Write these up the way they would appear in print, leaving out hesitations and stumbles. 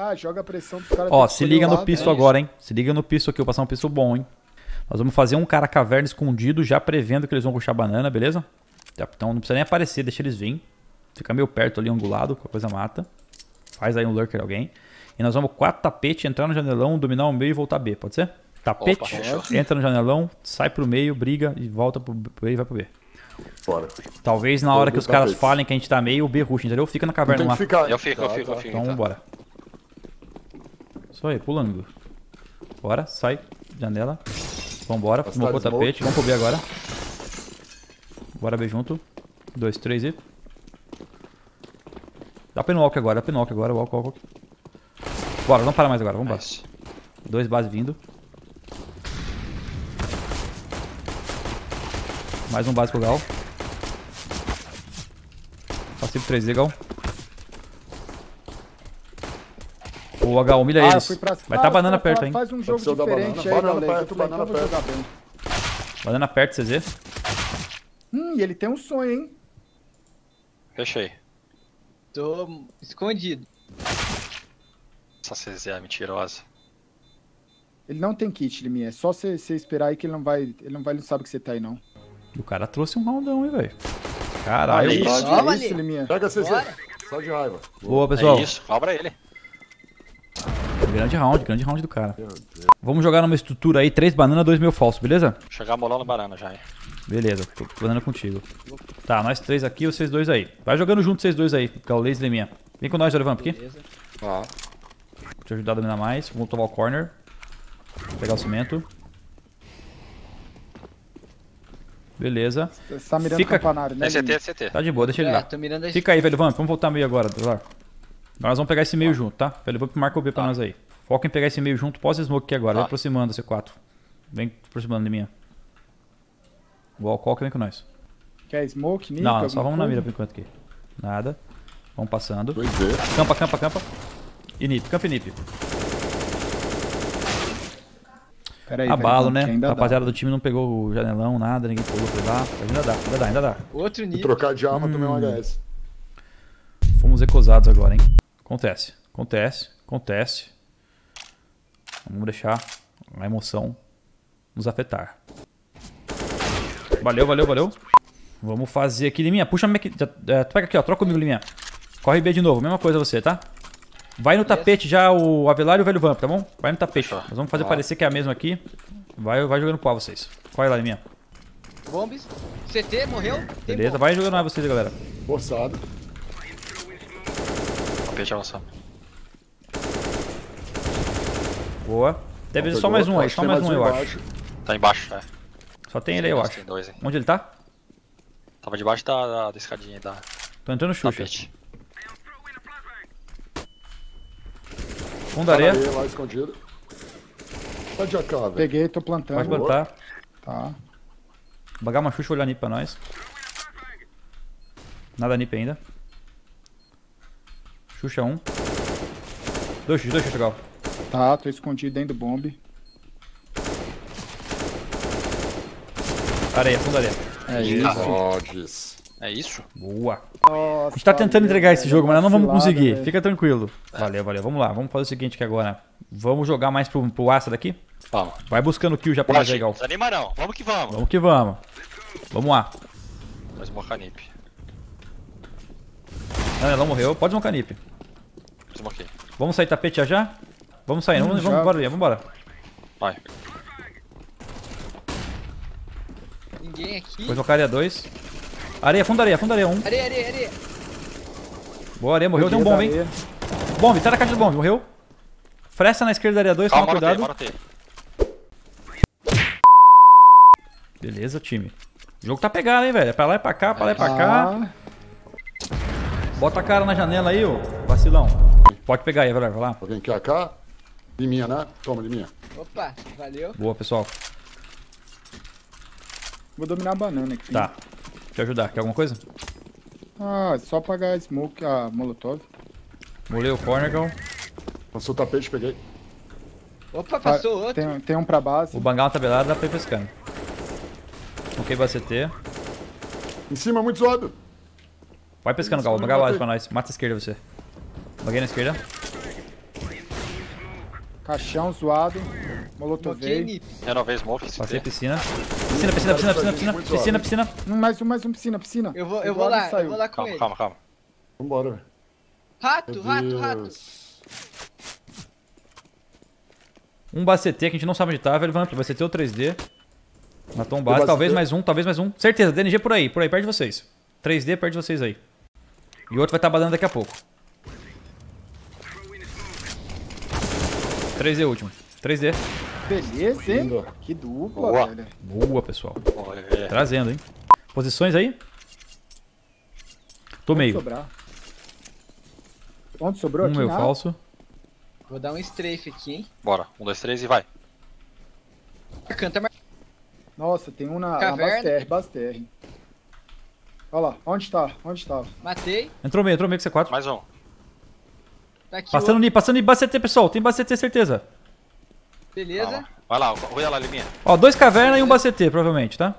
Ah, joga a pressão pro cara. Ó, se liga no piso agora, hein? Se liga no piso aqui, vou passar um piso bom, hein? Nós vamos fazer um cara caverna escondido, já prevendo que eles vão puxar banana, beleza? Então não precisa nem aparecer, deixa eles virem. Fica meio perto ali, angulado, qualquer coisa mata. Faz aí um lurker alguém. E nós vamos 4 tapete, entrar no janelão, dominar o meio e voltar B, pode ser? Tapete, opa, entra no janelão, sai pro meio, briga e volta pro B e vai pro B. Bora. Talvez na hora que os caras falem que a gente tá meio, o B rush, entendeu? Fica na caverna lá. Eu fico. Então bora. Só aí, pulando. Bora, sai, janela. Vambora, fumou o tapete, vamos pro B agora. Bora B junto. 2, 3 e... Dá pinwalk agora, walk. Bora, não para mais agora, vambora. Nice. 2 base vindo. Mais um base pro Gal. Passivo 3D, Gal. Boa, Gal, humilha eles. Vai tá banana perto, hein? Faz um jogo diferente aí, galera. Banana perto, CZ. E ele tem um sonho, hein? Fechei. Tô escondido. Essa CZ é mentirosa. Ele não tem kit, Liminha. É só você esperar aí que ele não vai... Ele não sabe que você tá aí, não. O cara trouxe um roundão, hein, velho. Caralho. É isso, Liminha. Pega a CZ. Só de raiva. Boa, pessoal. É isso, cobra ele. Grande round do cara. Vamos jogar numa estrutura aí, 3 bananas, 2 mil falsos, beleza? Vou chegar molando banana já, hein. Beleza, tô banana contigo. Tá, nós 3 aqui, vocês 2 aí. Vai jogando junto, vocês 2 aí, Gaules e Liminha. Vem com nós, Velhovamp, aqui. Beleza. Tá. Vou te ajudar a dominar mais, vamos tomar o corner. Vou pegar o cimento. Beleza. Você tá mirando o campanário, né? É CT. Tá de boa, deixa ele lá. Fica aí, Velhovamp, vamos voltar meio agora, Avelar. Nós vamos pegar esse meio junto, tá? Velhovamp marca o B pra nós aí. Foca em pegar esse meio junto, posso smoke aqui agora. Vai aproximando C4. Vem aproximando de mim. O Alcock vem com nós. Quer smoke? Nico, não, só vamos na mira por enquanto aqui. Nada. Vamos passando. Campa. E nip, campa e nip. Peraí, abalo, né? A rapaziada do time não pegou o janelão, nada, ninguém pulou pra lá. Ainda dá. Outro nip. Trocar de arma, tomei um HS. Fomos ecosados agora, hein? Acontece. Vamos deixar a emoção nos afetar. Valeu. Vamos fazer aqui, Liminha. Puxa a minha... Tu pega aqui, ó. Troca comigo, Liminha. Corre B de novo. Mesma coisa você, tá? Vai no tapete já o Avelar e o Velhovamp, tá bom? Vai no tapete. Nós vamos fazer parecer que é a mesma aqui. Vai jogando pro A vocês. Corre lá, Liminha. Bombes. CT, morreu. Beleza, vai jogando A vocês, galera. Forçado. Tapete avançando. Boa. Deve ser só mais um aí. Só mais um, eu acho. Tá embaixo, é. Só tem ele aí, eu acho. Tem 2, hein. Onde ele tá? Tava debaixo da escadinha aí. Tô entrando no chute. Fundaria. Lá escondido. Pode acabar, velho. Peguei, tô plantando. Pode plantar. Tá. Bagar uma Xuxa, olhar nip pra nós. Nada nip ainda. Xuxa 1. 2 Xuxa, legal. Tá, tô escondido dentro do bombe. Areia, fundaria. É isso. Boa. Nossa, a gente tá tentando entregar esse jogo, mas nós não vamos conseguir. Velho. Fica tranquilo. Valeu. Vamos lá. Vamos fazer o seguinte aqui agora. Vamos jogar mais pro Asta daqui? Vamos. Vai buscando o kill já pra nós, legal. Desanima não. Vamos que vamos. Vamos lá. Vamos smocar nip. Não morreu. Pode smocar nip. Vamos sair tapete já? Vamos sair. Vamos embora. Vai. Ninguém aqui. Pois o areia 2. Areia, fundaria 1. Areia. Boa, areia, morreu. Tem um bombe, hein? Bombe, sai da caixa do bombe, morreu. Fresta na esquerda da areia 2, toma cuidado. Beleza, time. O jogo tá pegado, hein, velho. É pra lá e pra cá, pra lá e pra cá. Bota a cara na janela aí, ô vacilão. Pode pegar aí, vai lá. Alguém quer a cá? Liminha, né? Toma, Liminha. Opa, valeu. Boa, pessoal. Vou dominar a banana aqui. Tá. Te ajudar. Quer alguma coisa? Ah, é só pagar a smoke, a molotov. Molei o corner, Gal. Passou o tapete, peguei. Opa, passou outro. Tem um pra base. O bangal tá belado, dá pra ir pescando. Ok, vai CT. Em cima, muito zoado. Vai pescando, Gal. Bangal a base pra nós. Mata a esquerda, você. Baguei na esquerda. Caixão zoado. Molotovei. Renovei smoke. Passei piscina. Piscina. Mais um, piscina. Eu vou lá com ele. Calma. Vambora, velho. Rato. Um bacete que a gente não sabe onde tá, Velhovamp. Vai ser teu 3D. Matou um base, talvez mais um. Certeza, DNG por aí, perto de vocês. 3D perto de vocês aí. E o outro vai estar badando daqui a pouco. 3D último. 3D. Beleza, hein? Que dupla, boa. Velho. Boa, pessoal. Olha. Trazendo, hein? Posições aí? Tô meio. Onde sobrou aqui? Um meu falso. Vou dar um strafe aqui, hein? Bora. 1, 2, 3 e vai. Canta mais. Nossa, tem um na Basterre. Olha lá, onde tá? Matei. Entrou meio com C4. Mais um. Tá aqui, passando em bacete, pessoal. Tem bacete, certeza. Beleza. Vai lá, olha lá, Liminha. Ó, 2 cavernas e um bacete, provavelmente, tá?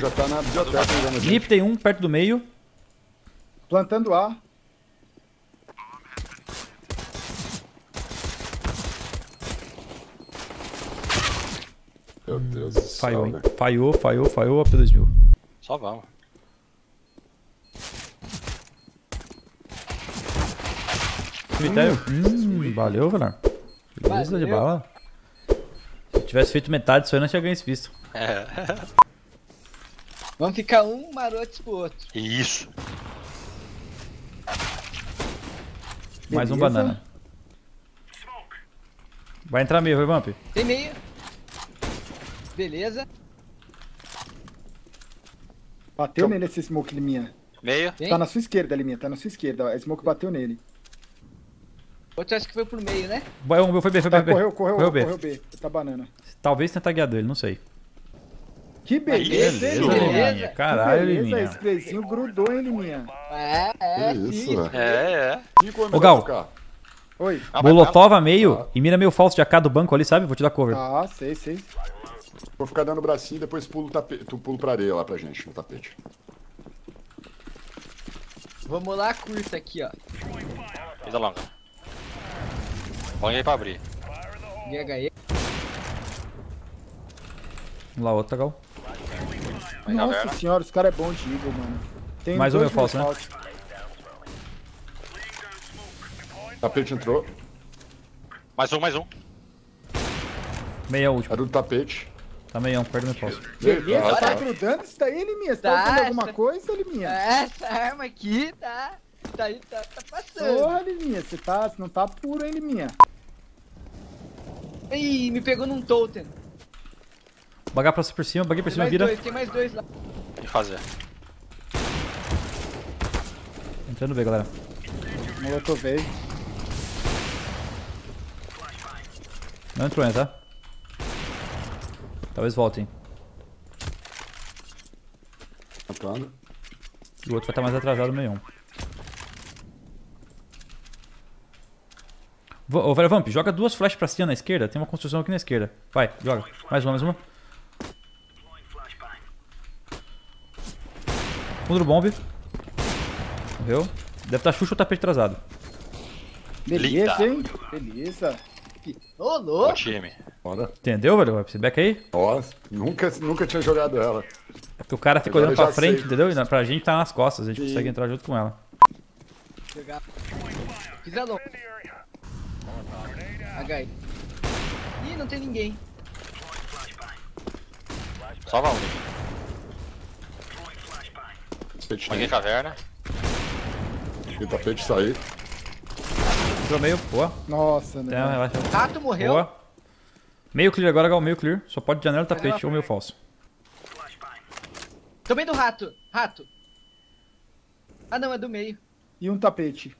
Já tá na biblioteca. Nip tem um perto do meio. Plantando A. Meu Deus do céu. Falhou, hein? Falhou a P2000. Só vamos. Cemitério. Valeu, Velar. Beleza de bala. Se eu tivesse feito metade disso aí, não tinha ganho esse visto. É. Vamos ficar um maroto pro outro. Isso. Mais um banana. Vai entrar meio, Velhovamp. Tem meio. Beleza. Bateu nele esse smoke, Liminha. Meio. Tá na sua esquerda, Liminha. A smoke bateu nele. Outro acho que foi pro meio, né? O meu foi B. Correu B. Tá banana. Talvez tenha tagueado ele, não sei. Que beleza, hein, Liminha? Caralho, Liminha. Esse playzinho grudou, hein, Liminha? É. Ô, Gal. Oi. Bolotova meio e mira meio falso de AK do banco ali, sabe? Vou te dar cover. Ah, sei. Vou ficar dando o bracinho e depois pulo pra areia lá pra gente, no tapete. Vamos lá, curta aqui, ó. Coisa longa. Põe aí pra abrir. GHE. Vamos lá, outro, Gal. Nossa senhora, os caras é bom de Eagle, mano. Tem mais um meu falso, né? Tapete entrou. Mais um. Meia última. Era do tapete. Tá meião, perde meu falso. Beleza, tá grudando isso daí, Liminha? Você tá fazendo alguma coisa, Liminha? Essa arma aqui tá passando. Porra, Liminha, você não tá puro, hein, Liminha? Ih, me pegou num totem. Bagar pra você por cima, baguei por cima, vira. Tem mais dois lá. O que fazer? Entrando B, galera. Molotovei. Não entrou, tá? Talvez voltem. Matando. E o outro vai estar mais atrasado, meio. Ô, Velhovamp, joga 2 flechas pra cima na esquerda. Tem uma construção aqui na esquerda. Vai, joga. Mais uma. Fundo do bombe. Morreu. Deve estar Xuxa ou tapete atrasado. Beleza, hein? Beleza. Ô, louco! Time. Entendeu, velho? Esse back aí? Nossa, nunca tinha jogado ela. É porque o cara fica olhando pra frente, entendeu? E pra gente tá nas costas, a gente consegue entrar junto com ela. Ih, não tem ninguém. Só vai um. Peguei caverna. O tapete saiu. Entrou meio, boa. Nossa, né? Rato morreu. Boa. Meio clear agora, Gal, meio clear. Só pode janela, tapete ou meio falso. Também do rato. Ah, não, é do meio. E um tapete.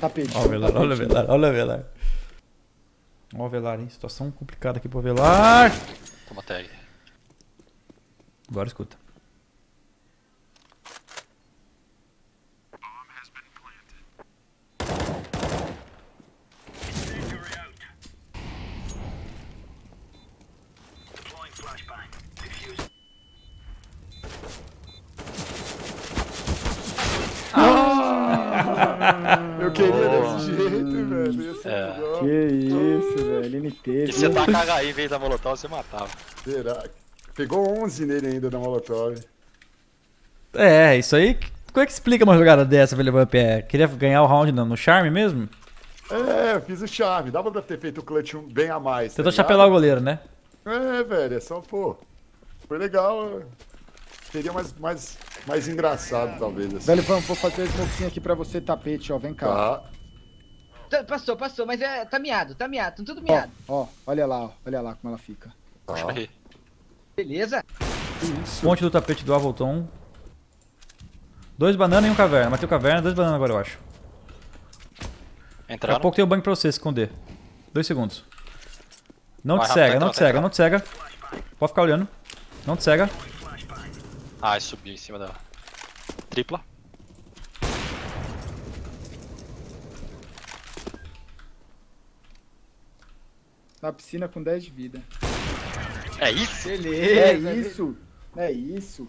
Tapete. Olha o Velar. Olha o Velar, hein? Situação complicada aqui pro Velar. Toma tag. Bora, escuta. Eu queria desse jeito. jeito, velho. Ia ser legal. Que isso, velho. MT. Se você tacar HI em vez da Molotov, você matava. Será? Pegou 11 nele ainda da Molotov. É, isso aí. Como é que explica uma jogada dessa, Velhovamp? Queria ganhar o round no charme mesmo? É, eu fiz o charme. Dava pra ter feito o clutch bem a mais. Tentou chapelar o goleiro, né? É, velho. É só, pô. Foi legal. Seria mais engraçado, talvez. Assim. Velhovamp, vou fazer a smokezinha aqui pra você, tapete, ó. Vem cá. Tá. Passou, mas é, tá miado, tá tudo miado. Ó, olha lá como ela fica. Tá. Beleza. Isso. Ponte do tapete do A voltou um. 2 bananas e 1 caverna. Matei o caverna, 2 bananas agora, eu acho. Entraram? Daqui a pouco tem o banco pra você esconder. 2 segundos. Não te cega, não te cega, não te cega. Pode ficar olhando. Não te cega. Ah, subiu em cima da tripla. Na piscina com 10 de vida. É isso? Beleza. É isso. É isso.